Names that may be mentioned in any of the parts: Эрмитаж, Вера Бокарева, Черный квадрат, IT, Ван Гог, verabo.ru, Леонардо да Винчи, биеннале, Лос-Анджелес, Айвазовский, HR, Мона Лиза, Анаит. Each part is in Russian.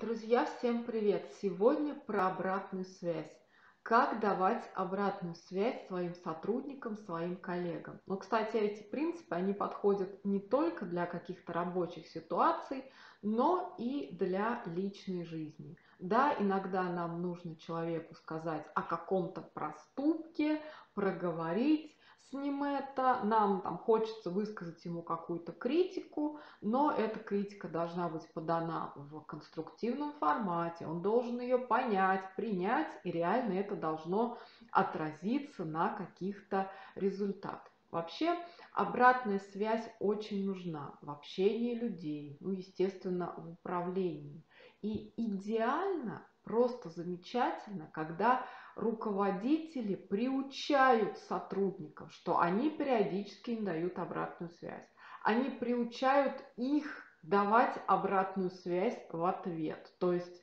Друзья, всем привет! Сегодня про обратную связь. Как давать обратную связь своим сотрудникам, своим коллегам. Но, кстати, эти принципы, они подходят не только для каких-то рабочих ситуаций, но и для личной жизни. Да, иногда нам нужно человеку сказать о каком-то проступке, проговорить с ним это, нам там хочется высказать ему какую-то критику, но эта критика должна быть подана в конструктивном формате, он должен ее понять, принять, и реально это должно отразиться на каких-то результатах. Вообще, обратная связь очень нужна в общении людей, ну, естественно, в управлении. И идеально, просто замечательно, когда руководители приучают сотрудников, что они периодически им дают обратную связь. Они приучают их давать обратную связь в ответ. То есть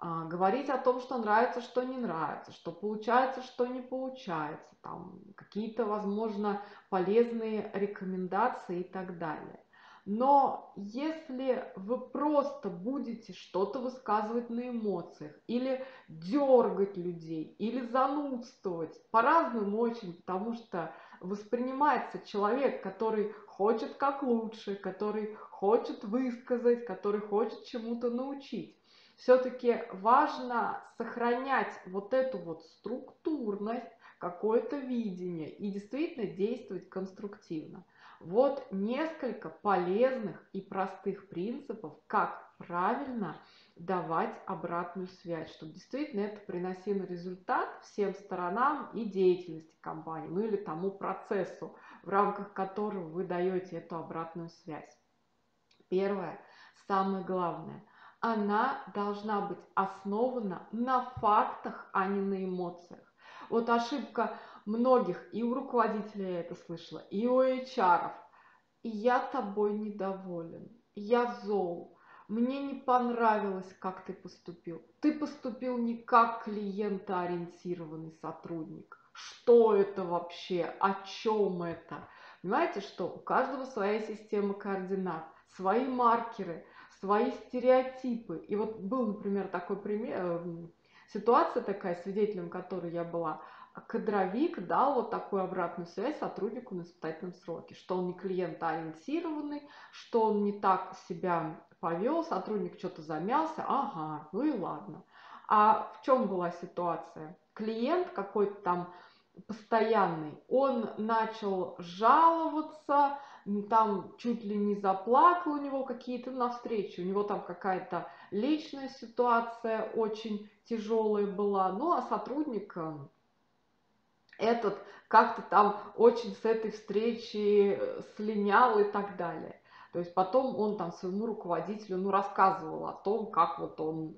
говорить о том, что нравится, что не нравится, что получается, что не получается, там какие-то, возможно, полезные рекомендации и так далее. Но если вы просто будете что-то высказывать на эмоциях, или дергать людей, или занудствовать, по-разному очень, потому что воспринимается человек, который хочет как лучше, который хочет высказать, который хочет чему-то научить. Все-таки важно сохранять вот эту вот структурность, какое-то видение и действительно действовать конструктивно. Вот несколько полезных и простых принципов, как правильно давать обратную связь, чтобы действительно это приносило результат всем сторонам и деятельности компании, ну или тому процессу, в рамках которого вы даете эту обратную связь. Первое, самое главное, она должна быть основана на фактах, а не на эмоциях. Вот ошибка многих, и у руководителей я это слышала, и у HR-ов. Я тобой недоволен, я зол, мне не понравилось, как ты поступил. Ты поступил не как клиентоориентированный сотрудник. Что это вообще, о чем это? Понимаете, что у каждого своя система координат, свои маркеры, свои стереотипы. И вот был, например, такой пример, ситуация такая, свидетелем которой я была. Кадровик дал вот такую обратную связь сотруднику на испытательном сроке, что он не клиентоориентированный, что он не так себя повел, сотрудник что-то замялся, ага, ну и ладно. А в чем была ситуация? Клиент какой-то там постоянный, он начал жаловаться, там чуть ли не заплакал, у него какие-то навстречи, у него там какая-то личная ситуация очень тяжелая была, ну а сотрудник этот как-то там очень с этой встречи слинял и так далее. То есть потом он там своему руководителю, ну, рассказывал о том, как вот он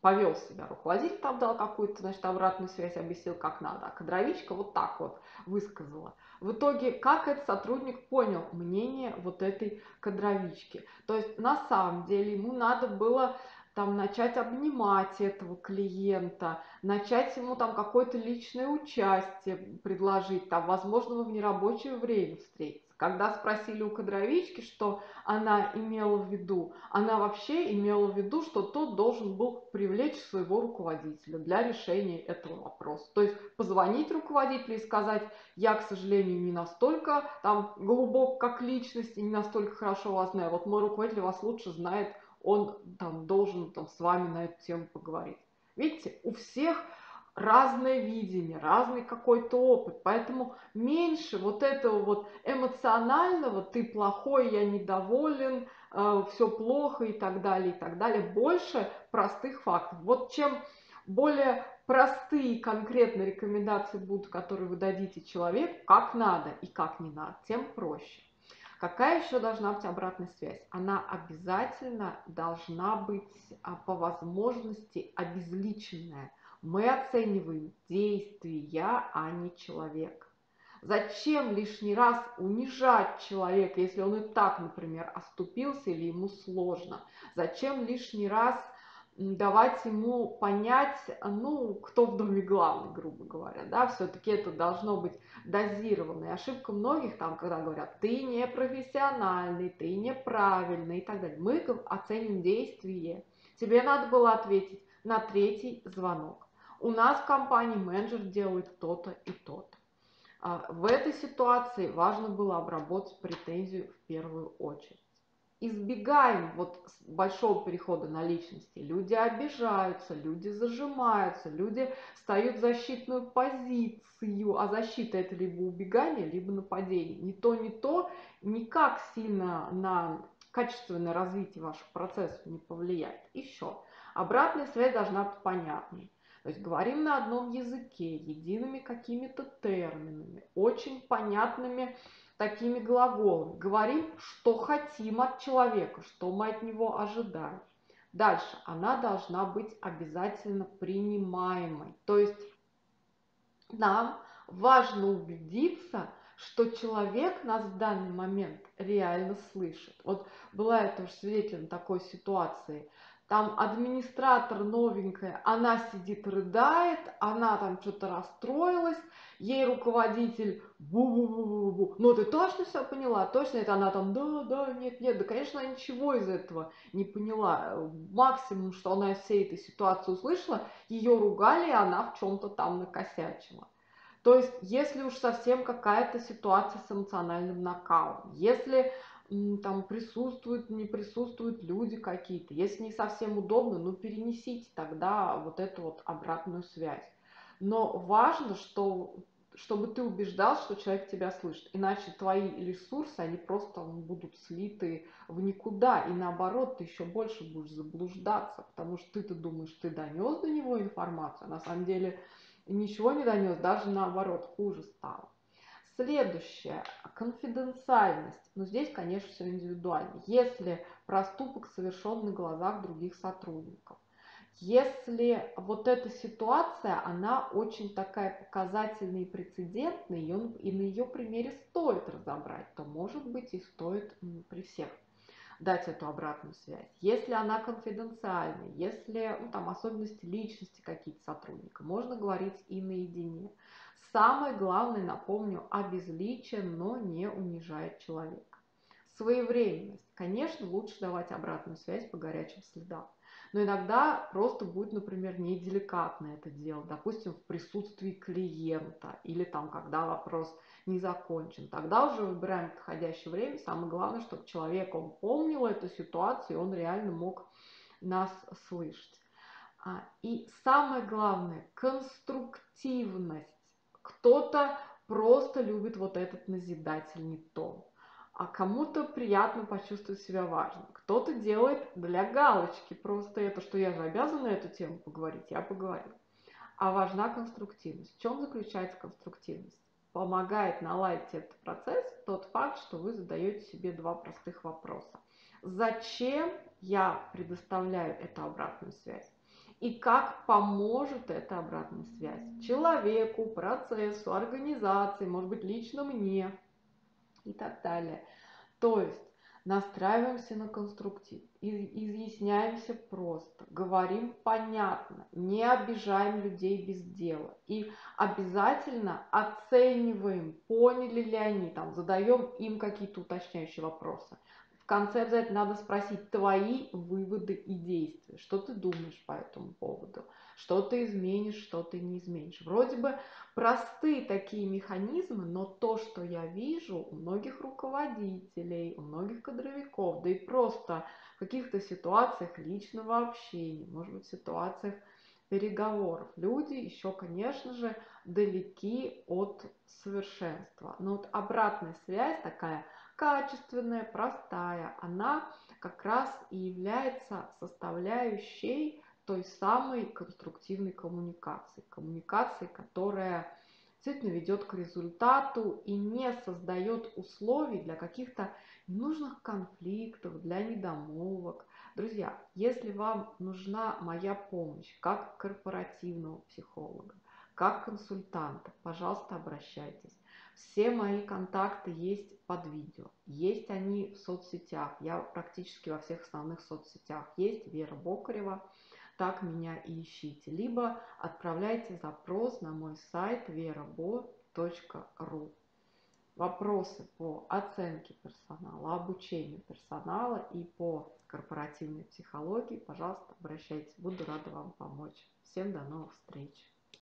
повел себя. Руководитель там дал какую-то, значит, обратную связь, объяснил, как надо, а кадровичка вот так вот высказала. В итоге, как этот сотрудник понял мнение вот этой кадровички? То есть, на самом деле, ему надо было там начать обнимать этого клиента, начать ему там какое-то личное участие предложить, там, возможно, в нерабочее время встретиться. Когда спросили у кадровички, что она имела в виду, она вообще имела в виду, что тот должен был привлечь своего руководителя для решения этого вопроса. То есть позвонить руководителю и сказать: я, к сожалению, не настолько там глубок как личность и не настолько хорошо вас знаю, вот мой руководитель вас лучше знает, он там должен там с вами на эту тему поговорить. Видите, у всех разное видение, разный какой-то опыт, поэтому меньше вот этого вот эмоционального «ты плохой, я недоволен, все плохо» и так далее, больше простых фактов. Вот чем более простые конкретные рекомендации будут, которые вы дадите человеку, как надо и как не надо, тем проще. Какая еще должна быть обратная связь? Она обязательно должна быть по возможности обезличенная. Мы оцениваем действия, а не человека. Зачем лишний раз унижать человека, если он и так, например, оступился или ему сложно? Зачем лишний раз давать ему понять, ну, кто в доме главный, грубо говоря, да, все-таки это должно быть дозировано. И ошибка многих там, когда говорят: ты не профессиональный, ты неправильный и так далее. Мы оценим действие. Тебе надо было ответить на третий звонок. У нас в компании менеджер делает то-то и то-то. В этой ситуации важно было обработать претензию в первую очередь. Избегаем вот большого перехода на личности. Люди обижаются, люди зажимаются, люди встают в защитную позицию. А защита — это либо убегание, либо нападение. Ни то никак сильно на качественное развитие ваших процессов не повлияет. Еще. Обратная связь должна быть понятной. То есть говорим на одном языке, едиными какими-то терминами, очень понятными такими глаголами. Говорим, что хотим от человека, что мы от него ожидаем. Дальше. Она должна быть обязательно принимаемой. То есть нам важно убедиться, что человек нас в данный момент реально слышит. Вот была я тоже свидетелем такой ситуации. Там администратор новенькая, она сидит, рыдает, она там что-то расстроилась, ей руководитель бу-бу-бу-бу-бу. Ну ты точно все поняла? Точно это? Она там да, нет. Да, конечно, она ничего из этого не поняла. Максимум, что она из всей этой ситуации услышала, ее ругали, и она в чем-то там накосячила. То есть, если уж совсем какая-то ситуация с эмоциональным накалом, если там присутствуют, не присутствуют люди какие-то. Если не совсем удобно, ну перенесите тогда вот эту вот обратную связь. Но важно, чтобы ты убеждал, что человек тебя слышит. Иначе твои ресурсы, они просто будут слиты в никуда. И наоборот, ты еще больше будешь заблуждаться, потому что ты-то думаешь, ты донес до него информацию, а на самом деле ничего не донес, даже наоборот, хуже стало. Следующее. Конфиденциальность. Но здесь, конечно, все индивидуально. Если проступок совершен на глазах других сотрудников. Если вот эта ситуация, она очень такая показательная и прецедентная, и на ее примере стоит разобрать, то, может быть, и стоит при всех дать эту обратную связь. Если она конфиденциальная, если там особенности личности какие-то сотрудника, можно говорить и наедине. Самое главное, напомню, обезличен, но не унижает человека. Своевременность. Конечно, лучше давать обратную связь по горячим следам. Но иногда просто будет, например, неделикатно это дело. Допустим, в присутствии клиента или там, когда вопрос не закончен. Тогда уже выбираем подходящее время. Самое главное, чтобы человек, он помнил эту ситуацию, и он реально мог нас слышать. И самое главное, конструктивность. Кто-то просто любит вот этот назидательный тон, а кому-то приятно почувствовать себя важным. Кто-то делает для галочки просто это, что я же обязана эту тему поговорить, я поговорю. А важна конструктивность. В чем заключается конструктивность? Помогает наладить этот процесс тот факт, что вы задаете себе два простых вопроса. Зачем я предоставляю эту обратную связь? И как поможет эта обратная связь человеку, процессу, организации, может быть, лично мне и так далее. То есть настраиваемся на конструктив, изъясняемся просто, говорим понятно, не обижаем людей без дела. И обязательно оцениваем, поняли ли они, там, задаем им какие-то уточняющие вопросы. В конце обязательно надо спросить твои выводы и действия. Что ты думаешь по этому поводу? Что ты изменишь, что ты не изменишь? Вроде бы простые такие механизмы, но то, что я вижу у многих руководителей, у многих кадровиков, да и просто в каких-то ситуациях личного общения, может быть, в ситуациях переговоров. Люди еще, конечно же, далеки от совершенства. Но вот обратная связь такая качественная, простая, она как раз и является составляющей той самой конструктивной коммуникации. Коммуникации, которая действительно ведет к результату и не создает условий для каких-то ненужных конфликтов, для недомолвок. Друзья, если вам нужна моя помощь как корпоративного психолога, как консультанта, пожалуйста, обращайтесь. Все мои контакты есть под видео, есть они в соцсетях, я практически во всех основных соцсетях, есть Вера Бокарева, так меня и ищите. Либо отправляйте запрос на мой сайт verabo.ru. вопросы по оценке персонала, обучению персонала и по корпоративной психологии, пожалуйста, обращайтесь. Буду рада вам помочь. Всем до новых встреч!